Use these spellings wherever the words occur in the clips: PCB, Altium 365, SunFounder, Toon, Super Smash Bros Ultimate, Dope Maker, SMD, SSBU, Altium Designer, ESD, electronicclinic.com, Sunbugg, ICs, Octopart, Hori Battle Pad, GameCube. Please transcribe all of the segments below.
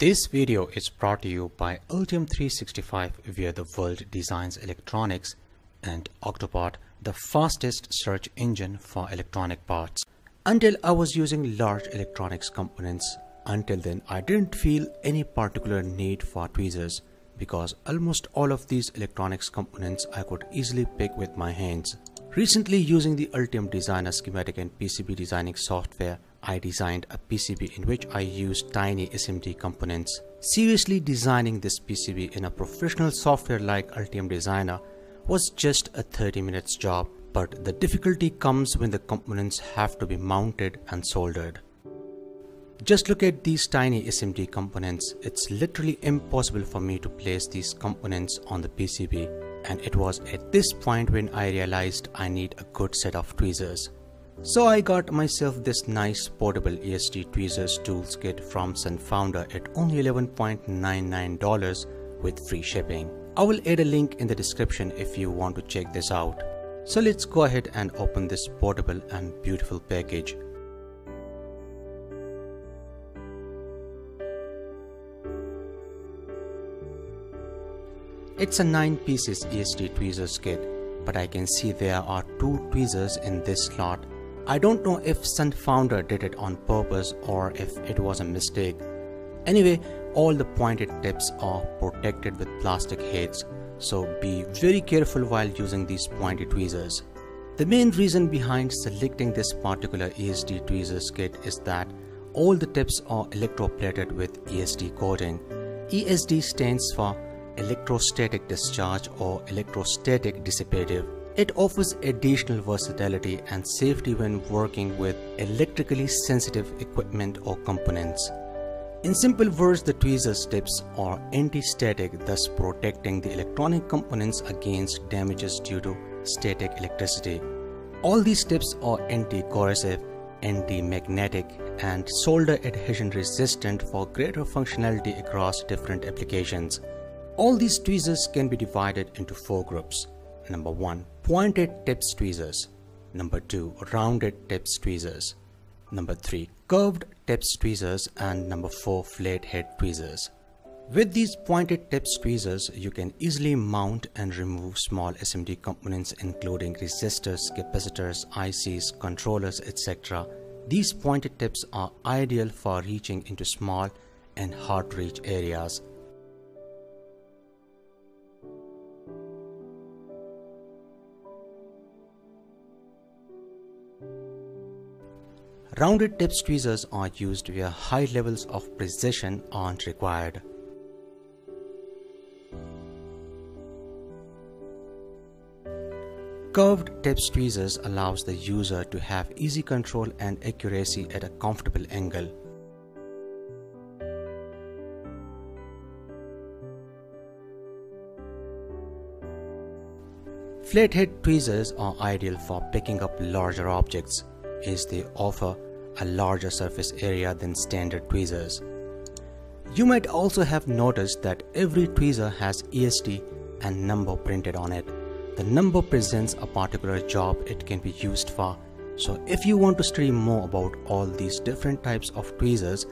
This video is brought to you by Altium 365, where the world designs electronics, and Octopart, the fastest search engine for electronic parts. Until I was using large electronics components, until then I didn't feel any particular need for tweezers because almost all of these electronics components I could easily pick with my hands. Recently, using the Altium Designer schematic and PCB designing software, I designed a PCB in which I used tiny SMD components. Seriously, designing this PCB in a professional software like Altium Designer was just a 30-minute job, but the difficulty comes when the components have to be mounted and soldered. Just look at these tiny SMD components. It's literally impossible for me to place these components on the PCB, and it was at this point when I realized I need a good set of tweezers. So I got myself this nice portable ESD tweezers tools kit from SunFounder at only $11.99 with free shipping. I will add a link in the description if you want to check this out. So let's go ahead and open this portable and beautiful package. It's a 9-piece ESD tweezers kit, but I can see there are 2 tweezers in this slot. I don't know if SunFounder did it on purpose or if it was a mistake. Anyway, all the pointed tips are protected with plastic heads, so be very careful while using these pointed tweezers. The main reason behind selecting this particular ESD tweezers kit is that all the tips are electroplated with ESD coating. ESD stands for electrostatic discharge or electrostatic dissipative. It offers additional versatility and safety when working with electrically sensitive equipment or components. In simple words, the tweezers tips are anti-static, thus protecting the electronic components against damages due to static electricity. All these tips are anti-corrosive, anti-magnetic, and solder adhesion resistant for greater functionality across different applications. All these tweezers can be divided into 4 groups. Number 1, pointed tips tweezers. Number 2, rounded tips tweezers. Number 3, curved tips tweezers, and number 4, flat head tweezers. With these pointed tips tweezers, you can easily mount and remove small SMD components including resistors, capacitors, ICs, controllers, etc. These pointed tips are ideal for reaching into small and hard to reach areas. Rounded tips tweezers are used where high levels of precision aren't required. Curved tips tweezers allows the user to have easy control and accuracy at a comfortable angle. Flathead tweezers are ideal for picking up larger objects, as they offer a larger surface area than standard tweezers. You might also have noticed that every tweezer has ESD and number printed on it. The number presents a particular job it can be used for, so if you want to study more about all these different types of tweezers,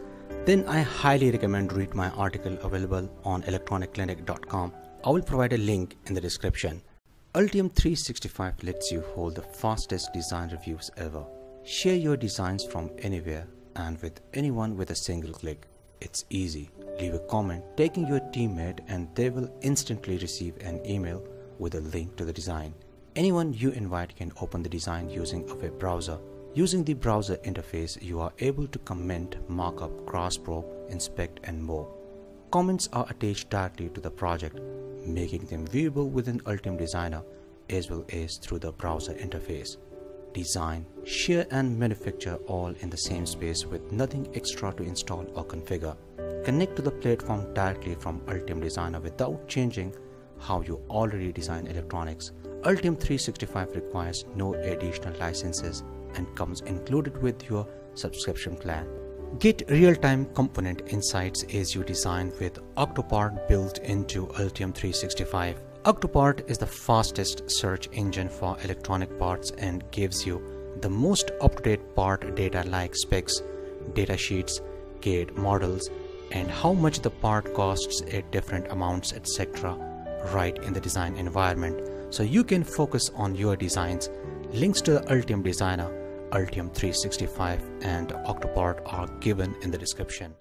then I highly recommend read my article available on electronicclinic.com. I will provide a link in the description. Altium 365 lets you hold the fastest design reviews ever. Share your designs from anywhere and with anyone with a single click. It's easy. Leave a comment tagging your teammate and they will instantly receive an email with a link to the design. Anyone you invite can open the design using a web browser. Using the browser interface, you are able to comment, markup, cross-probe, inspect, and more. Comments are attached directly to the project, making them viewable within Altium Designer as well as through the browser interface. Design, share, and manufacture all in the same space with nothing extra to install or configure. Connect to the platform directly from Altium Designer without changing how you already design electronics. Altium 365 requires no additional licenses and comes included with your subscription plan. Get real-time component insights as you design with Octopart built into Altium 365. Octopart is the fastest search engine for electronic parts and gives you the most up-to-date part data like specs, datasheets, CAD models, and how much the part costs at different amounts, etc. right in the design environment, so you can focus on your designs. Links to the Altium Designer, Altium 365 and Octopart are given in the description.